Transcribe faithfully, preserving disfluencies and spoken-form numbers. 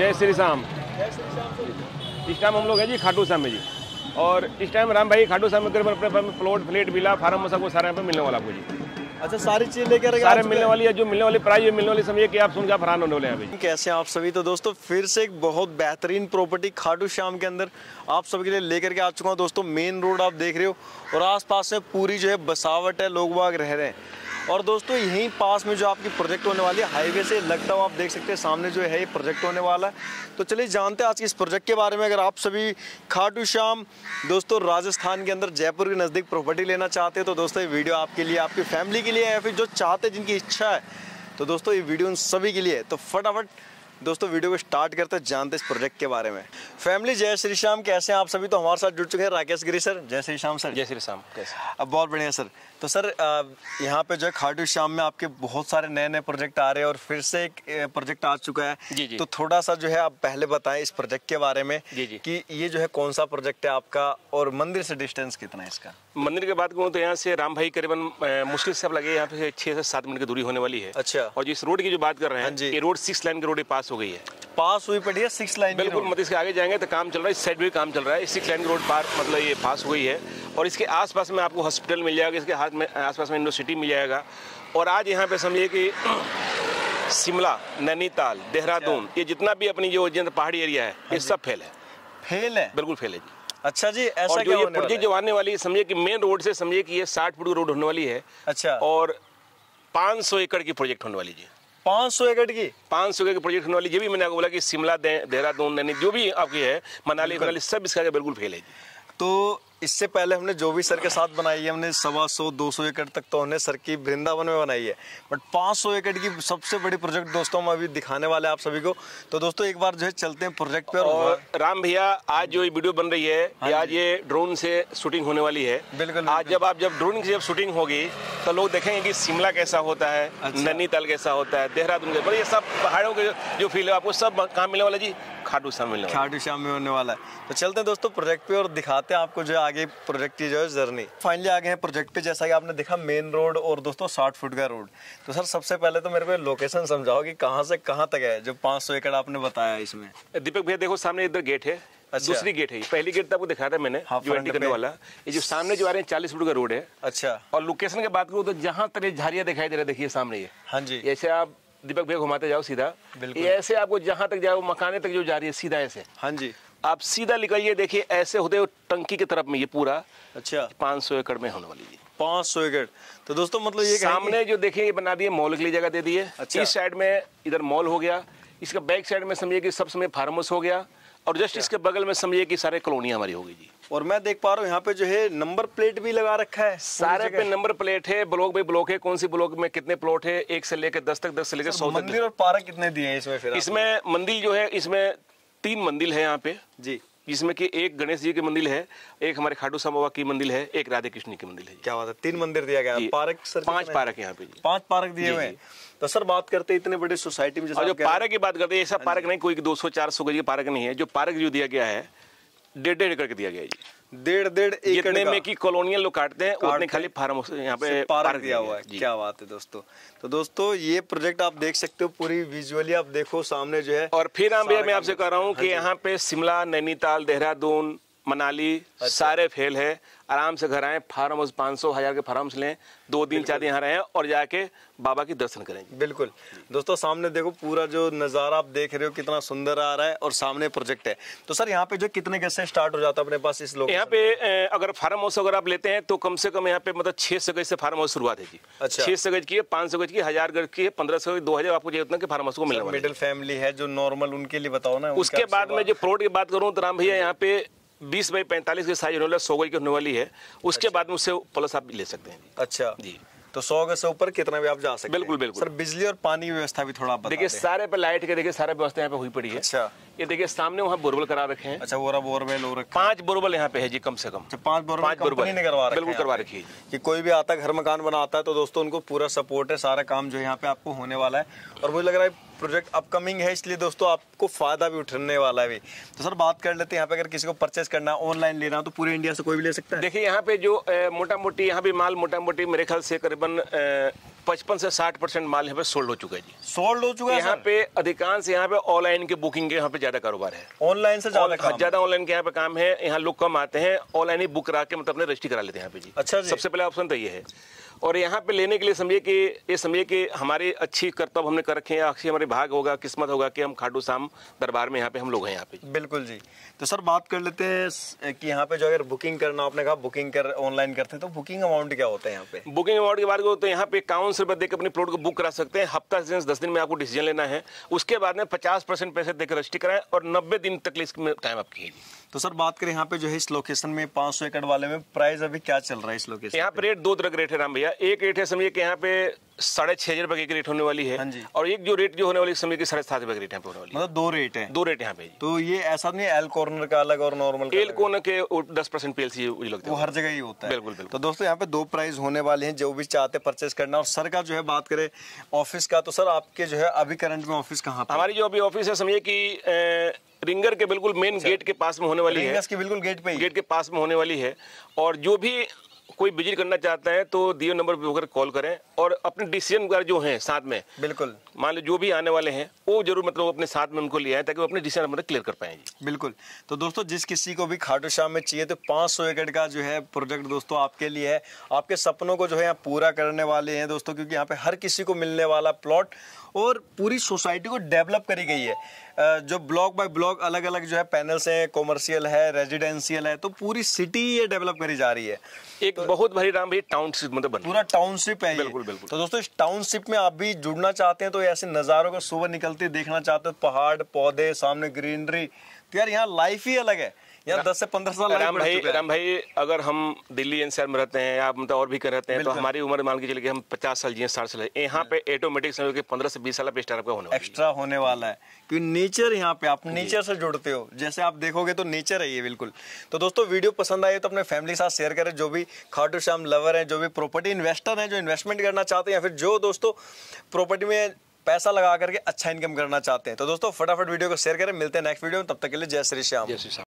जय श्री श्याम। इस टाइम हम लोग हैं जी खाटू श्याम में जी, और इस टाइम राम भाई खाटू श्याम में करीबन प्लॉट फ्लेट विला फार्म सब कुछ सारे यहाँ पे मिलने वाला आपको जी। अच्छा, सारी चीज लेकर सारे मिलने वाली है, जो मिलने वाली प्राइस मिलने वाली समय कि आप सुनकर आप हैरान होने वाले हैं। कैसे हैं आप सभी? तो दोस्तों फिर से एक बहुत बेहतरीन प्रॉपर्टी खाटू श्याम के अंदर आप सभी के लिए लेकर के आ चुका हूँ। दोस्तों मेन रोड आप देख रहे हो और आसपास में पूरी जो है बसावट है, लोग बाग रह रहे हैं। और दोस्तों यहीं पास में जो आपकी प्रोजेक्ट होने वाली है, हाईवे से लगता हुआ आप देख सकते हैं सामने जो है ये प्रोजेक्ट होने वाला है। तो चलिए जानते हैं आज इस प्रोजेक्ट के बारे में। अगर आप सभी खाटू श्याम दोस्तों राजस्थान के अंदर जयपुर के नज़दीक प्रॉपर्टी लेना चाहते हैं तो दोस्तों ये वीडियो आपके लिए, आपकी फैमिली के लिए है, फिर जो चाहते हैं जिनकी इच्छा है, तो दोस्तों ये वीडियो उन सभी के लिए है। तो फटाफट दोस्तों वीडियो को स्टार्ट करते हैं, जानते हैं इस प्रोजेक्ट के बारे में। फैमिली जय श्री श्याम, कैसे हैं आप सभी? तो हमारे साथ जुड़ चुके हैं राकेश गिरी सर। जय श्री श्याम सर। जय श्री श्याम। कैसे? अब बहुत बढ़िया सर। तो सर यहाँ पे जो है खाटू श्याम में आपके बहुत सारे नए नए प्रोजेक्ट आ रहे हैं और फिर से एक प्रोजेक्ट आ चुका है जी जी। तो थोड़ा सा जो है आप पहले बताएं इस प्रोजेक्ट के बारे में जी जी। कि ये जो है कौन सा प्रोजेक्ट है आपका और मंदिर से डिस्टेंस कितना है इसका? मंदिर की बात कहूँ तो यहाँ से राम भाई करीबन मुश्किल से आप लगे यहाँ पे छह से सात मिनट की दूरी होने वाली है। अच्छा। और जिस रोड की जो बात कर रहे हैं, ये रोड सिक्स लाइन की रोड पास हो गई है, पास हुई पड़ी है सिक्स लाइन बिल्कुल। मतलब इसके आगे जाएंगे तो काम चल रहा है, इस साइड भी काम चल रहा है, सिक्स लाइन रोड पार मतलब ये पास हुई है। और इसके आसपास में आपको हॉस्पिटल मिल जाएगा, इसके हाथ में आसपास में यूनिवर्सिटी मिल जाएगा। और आज यहाँ पे समझिए कि शिमला, नैनीताल, देहरादून, ये जितना भी अपनी जो पहाड़ी एरिया है ये सब फेल है, फेल है, बिल्कुल फेल है जी। अच्छा जी, ऐसा और जो ये प्रोजेक्ट जो आने वाली है, समझिए कि मेन रोड से समझिए कि ये साठ फुट की रोड होने वाली है। अच्छा। और पाँच सौ एकड़ की प्रोजेक्ट होने वाली जी, पाँच सौ एकड़ की पाँच सौ एकड़ की प्रोजेक्ट होने वाली। ये भी मैंने आपको बोला कि शिमला, देहरादून, नैनी जो भी आपकी है, मनाली मनाली सब इसका बिल्कुल फेल है। तो इससे पहले हमने जो भी सर के साथ बनाई है, हमने सवा सौ दो सौ एकड़ तक तो हमने सर की वृंदावन में बनाई है, बट पाँच सौ एकड़ की सबसे बड़ी प्रोजेक्ट दोस्तों हम अभी दिखाने वाले हैं आप सभी को। तो दोस्तों एक बार जो है चलते हैं प्रोजेक्ट पे। और, और राम भैया आज जो ये वीडियो बन रही है, हाँ, आज ये ड्रोन से शूटिंग होने वाली है। बिल्कुल। आज जब आप जब ड्रोन की जब शूटिंग होगी तो लोग देखेंगे कि शिमला कैसा होता है, नैनीताल कैसा होता है, देहरादून कैसा, ये सब पहाड़ों के जो फील है आपको सब कहाँ मिलने वाला जी? खाटू श्याम मिलने, खाटू श्याम में होने वाला है। तो चलते हैं दोस्तों प्रोजेक्ट पे और दिखाते हैं आपको जो आगे प्रोजेक्ट की जो है जर्नी। फाइनली आगे हैं प्रोजेक्ट पे, जैसा कि आपने देखा मेन रोड और दोस्तों साठ फुट का रोड। तो सर सबसे पहले तो मेरे को लोकेशन समझाओ कि कहाँ से कहाँ तक है जो पाँच सौ एकड़ आपने बताया इसमें। दीपक भैया देखो सामने इधर गेट है। अच्छा। दूसरी गेट है, पहली गेट तो आपको दिखाया था मैंने, हाँ, जो एंट्री करने वाला। ये जो सामने जो आ रहे हैं चालीस फुट का रोड है। अच्छा। और लोकेशन की बात करूँ तो जहाँ तक झाड़ियाँ दिखाई दे रहा है, देखिए सामने ये, हाँ जी, ऐसे आप दीपक भैया घुमाते जाओ सीधा, ऐसे आपको जहाँ तक जाओ मकाने तक जो जा रही है सीधा ऐसे, हाँ जी, आप सीधा निकलिए, देखिए ऐसे होते हो टंकी की तरफ में ये पूरा। अच्छा। पाँच सौ एकड़ में होने वाली है, पाँच सौ एकड़। तो दोस्तों मतलब ये सामने जो देखिए ये बना दिए मॉल के लिए जगह दे दी है। अच्छा। इस साइड में इधर मॉल हो गया, इसका बैक साइड में समझिए कि सब समय फार्म हाउस हो गया, और जस्ट इसके बगल में समझिए कि सारे कॉलोनियाँ हमारी हो गई जी। और मैं देख पा रहा हूँ यहाँ पे जो है नंबर प्लेट भी लगा रखा है, सारे पे नंबर प्लेट है, ब्लॉक बाई ब्लॉक है, कौन सी ब्लॉक में कितने प्लॉट है, एक से लेकर दस तक, दस से लेकर सौ तक। मंदिर और पार्क कितने दिए हैं इसमें? फिर इसमें मंदिर जो है, इसमें तीन मंदिर है यहाँ पे जी, जिसमें कि एक गणेश जी की मंदिर है, एक हमारे खाटू श्याम बाबा की मंदिर है, एक राधे कृष्ण की मंदिर है। क्या बात है, तीन मंदिर दिया गया। पार्क सर पांच पार्क यहाँ पे, पांच पार्क दिए हुए हैं। तो सर बात करते हैं इतने बड़े सोसाइटी में, जो पार्क की बात करते हैं ऐसा पार्क नहीं, कोई दो सौ चार सौ गज का पार्क नहीं है। जो पार्क जो दिया गया है डेढ़ डेढ़ एकड़ के दिया गया जी, डेढ़ डेढ़ एकड़ में की कॉलोनियल लोग काटते हैं, उतने खाली फार्म हाउस यहाँ पे पार्क दिया हुआ है। क्या बात है दोस्तों। तो दोस्तों ये प्रोजेक्ट आप देख सकते हो पूरी विजुअली, आप देखो सामने जो है। और फिर हम भैया मैं आपसे कह रहा हूँ कि यहाँ पे शिमला, नैनीताल, देहरादून, मनाली सारे फेल है। आराम से घर आए, फार्म हाउस पाँच सौ हजार के फार्म हाउस लें, दो दिन चार दिन यहाँ रहें और जाके बाबा के दर्शन करेंगे। बिल्कुल दोस्तों सामने देखो पूरा जो नज़ारा आप देख रहे हो कितना सुंदर आ रहा है, और सामने प्रोजेक्ट है। तो सर यहाँ पे जो कितने गज से स्टार्ट हो जाता है अपने पास इस लोग यहाँ पे? अगर फार्म हाउस अगर आप लेते हैं तो कम से कम यहाँ पे मतलब छह सौ गज से फार्म हाउस शुरुआत है जी। अच्छा। छह सौ गज की है, पाँच सौ गज की, हजार गज की है, पंद्रह सौ दो हजार आपको उतना के फार्म हाउस को मिलेगा। मिडिल फैमिली है जो नॉर्मल उनके लिए बताओ ना। उसके बाद में जो प्लॉट की बात करूँ तो राम भैया यहाँ पे बीस बाई पैंतालीस के साइज होने वाला, सौ गज की होने वाली है। उसके बाद में उससे प्लस आप ले सकते हैं। अच्छा जी। तो सौ गज से ऊपर कितना भी आप जा सकते हैं। बिल्कुल बिल्कुल। सर बिजली और पानी की व्यवस्था भी थोड़ा आप बताइए। देखिए सारे पे लाइट के देखिए सारे व्यवस्था यहाँ पे हुई पड़ी है। अच्छा। ये देखिए सामने वहाँ बोरवेल करा रखे हैं। अच्छा, वो बोरवेल हो रखा है, पांच बोरवेल यहाँ पे है जी, कम से कम पांच बोरवेल कंपनी ने करवा रखा है। बिल्कुल करवा रखी है कि कोई भी आता है घर मकान बनाता है तो दोस्तों उनको पूरा सपोर्ट है, सारा काम जो यहाँ पे आपको होने वाला है। और मुझे लग रहा है प्रोजेक्ट अपकमिंग है, इसलिए दोस्तों आपको फायदा भी उठने वाला है भी। तो सर बात कर लेते हैं यहाँ पे, अगर किसी को परचेस करना, ऑनलाइन लेना हो तो पूरे इंडिया से कोई भी ले सकता है। देखिए यहाँ पे जो मोटा मोटी यहाँ भी माल मोटा मोटी मेरे ख्याल से करीबन पचपन से साठ परसेंट माल यहाँ पे सोल्ड हो चुका है जी। सोल्ड हो चुका है यहाँ पे। अधिकांश यहाँ पे ऑनलाइन के बुकिंग के यहाँ पे ज्यादा कारोबार है, ऑनलाइन से ज्यादा ज्यादा ऑनलाइन के यहाँ पे काम है। यहाँ लोग कम आते हैं, ऑनलाइन ही बुक करा के मतलब रजिस्ट्री करा लेते हैं यहाँ पे जी। अच्छा, सबसे पहला ऑप्शन तो ये है। और यहाँ पे लेने के लिए समझिए कि ये समझिए कि हमारे अच्छी कर्तव्य हमने कर रखे हैं, अच्छी हमारे भाग होगा, किस्मत होगा कि हम खाटू श्याम दरबार में यहाँ पे हम लोग हैं यहाँ पे। बिल्कुल जी। तो सर बात कर लेते हैं कि यहाँ पे जो अगर बुकिंग करना, आपने कहा बुकिंग कर ऑनलाइन करते हैं, तो बुकिंग अमाउंट क्या होता है यहाँ पे? बुकिंग अमाउंट के बारे में तो यहाँ पे इक्यावन सौ रुपये देकर अपने प्लॉट को बुक करा सकते हैं। हफ्ता से दस दिन में आपको डिसीजन लेना है, उसके बाद में पचास परसेंट पैसे देकर रजिस्ट्री कराएं और नब्बे दिन तक इसमें टाइम आपकी है। तो सर बात करें यहाँ पे जो है इस लोकेशन में पाँच सौ एकड़ वाले में प्राइस अभी क्या चल रहा है इस लोकेशन? यहाँ पे रेट दो तरह के रेट है राम भैया। एक रेट है समझिए कि यहाँ पे साढ़े छह हजार रुपए की रेट होने वाली है, और एक जो रेट जो होने वाली समझिए कि साढ़े सात रुपए की रेट है होने वाली। मतलब दो रेट है, दो रेट यहाँ पे। तो ये ऐसा नहीं एल कॉर्नर का अलग और नॉर्मल एल कॉर्नर के दस परसेंट पी एल सी लगता है, हर जगह ही होता है। बिल्कुल बिल्कुल। तो दोस्तों यहाँ पे दो प्राइस होने वाले हैं, जो भी चाहते परचेज करना। और सर का जो है बात करें ऑफिस का, तो सर आपके जो है अभी करंट में ऑफिस कहाँ? हमारी जो अभी ऑफिस है समझिए की रिंगर के बिल्कुल मेन गेट के पास में होने वाली है, बिल्कुल गेट पे गेट के पास में होने वाली है। और जो भी कोई विजिट करना चाहता है तो दिए नंबर पे होकर कॉल करें और अपने डिसीजन कार जो हैं साथ में, बिल्कुल मान लो जो भी आने वाले हैं वो जरूर मतलब अपने साथ में उनको ले आए ताकि वो अपने डिसीजन मतलब क्लियर कर पाएँ। बिल्कुल। तो दोस्तों जिस किसी को भी खाटू श्याम में चाहिए तो पाँच सौ एकड़ का जो है प्रोजेक्ट दोस्तों आपके लिए है। आपके सपनों को जो है यहाँ पूरा करने वाले हैं दोस्तों, क्योंकि यहाँ पे हर किसी को मिलने वाला प्लॉट और पूरी सोसाइटी को डेवलप करी गई है। जो ब्लॉक बाय ब्लॉक अलग अलग जो है पैनल्स हैं, कॉमर्शियल है, रेजिडेंशियल है, तो पूरी सिटी ये डेवलप करी जा रही है। एक तो बहुत भारी राम भाई टाउनशिप मतलब बन पूरा टाउनशिप है। बिल्कुल बिल्कुल। तो दोस्तों इस टाउनशिप में आप भी जुड़ना चाहते हैं, तो ऐसे नज़ारों को सुबह निकलते देखना चाहते हो, पहाड़ पौधे सामने ग्रीनरी, तो यार यहाँ लाइफ ही अलग है। यार दस से पंद्रह साल राम भाई राम भाई अगर हम दिल्ली एनसीआर में रहते हैं या मतलब और भी कर रहते हैं तो हमारी उम्र मान के चलिए कि हम पचास साल जिए साठ साल, यहाँ पे ऑटोमेटिक समझ के पंद्रह से बीस साल एक्स्ट्रा आपका होने एक्स्ट्रा होने वाला है क्योंकि नेचर यहाँ पे आप नेचर से जुड़ते हो। जैसे आप देखोगे तो नेचर है ये। बिल्कुल। तो दोस्तों वीडियो पसंद आए तो अपने फैमिली के साथ शेयर करें। जो भी खाटू श्याम लवर है, जो भी प्रॉपर्टी इन्वेस्टर है, जो इन्वेस्टमेंट करना चाहते हैं या फिर जो दोस्तों प्रॉपर्टी में पैसा लगा करके अच्छा इनकम करना चाहते हैं, तो दोस्तों फटाफट वीडियो को शेयर करें। मिलते हैं नेक्स्ट वीडियो में, तब तक के लिए जय श्री श्याम। जय श्री श्याम।